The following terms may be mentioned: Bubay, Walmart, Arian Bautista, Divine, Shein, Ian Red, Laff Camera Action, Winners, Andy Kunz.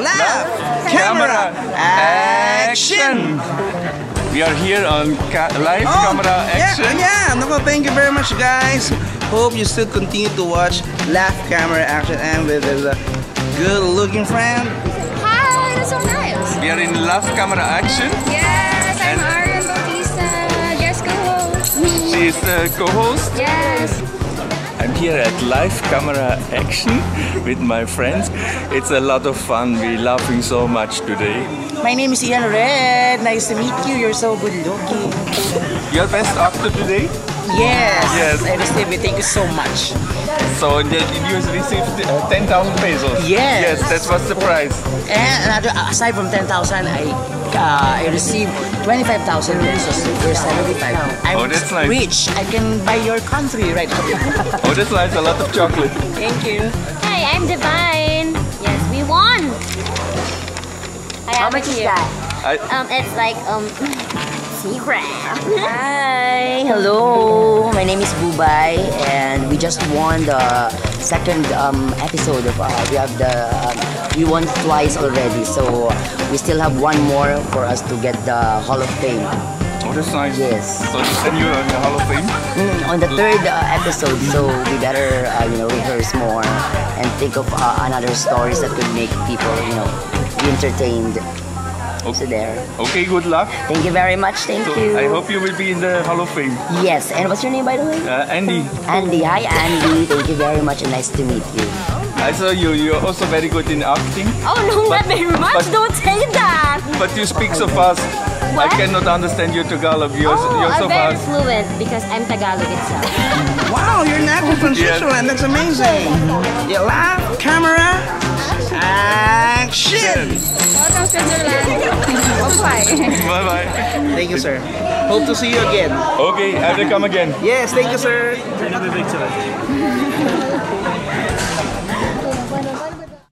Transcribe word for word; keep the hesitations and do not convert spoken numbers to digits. Laff Camera Action! We are here on ca Live oh, Camera Action. Yeah, yeah. No, thank you very much, guys. Hope you still continue to watch Laff Camera Action. And with a good looking friend. Hi, that's so nice. We are in Laff Camera Action. Yes, I'm Arian Bautista, yes, co-host. She is the co-host? Yes. I'm here at Laff Camera Action with my friends. It's a lot of fun. We're laughing so much today. My name is Ian Red. Nice to meet you. You're so good looking. Your best actor today? Yes. Yes. I received it. Thank you so much. So you received ten thousand pesos? Yes. Yes, that was the price. And another, aside from ten thousand, I, uh, I received twenty-five thousand pesos. You're seventy-five. I'm oh, that's nice. Rich. I can buy your country right now. Oh, that's nice. A lot of chocolate. Thank you. Hi, I'm Divine. Yes, we won. I How much is that? I, um, it's like, um, secret. Hi. Hello. My name is Bubay, and we just won the second um, episode of uh, we have the um, we won twice already, so we still have one more for us to get the Hall of Fame. Oh, that's nice. Yes. So send you on the Hall of Fame? Mm, on the third uh, episode, so we better uh, you know rehearse more and think of uh, another stories that could make people you know be entertained. Okay. So there. Okay, good luck. Thank you very much. Thank so, you. I hope you will be in the Hall of Fame. Yes. And what's your name, by the way? Uh, Andy. Andy. Hi, Andy. Thank you very much and nice to meet you. I saw you. You're also very good in acting. Oh, no, but, not very much. But, don't say that. But you speak so fast. What? I cannot understand your Tagalog. You're, oh, you're so I'm very fast. Fluent because I'm Tagalog itself. Wow, you're natural from Switzerland. That's amazing. You laugh, camera, action. Welcome to Switzerland. Bye bye. Thank you, sir. Hope to see you again. Okay, I will come again. Yes, thank you, sir. Take another picture.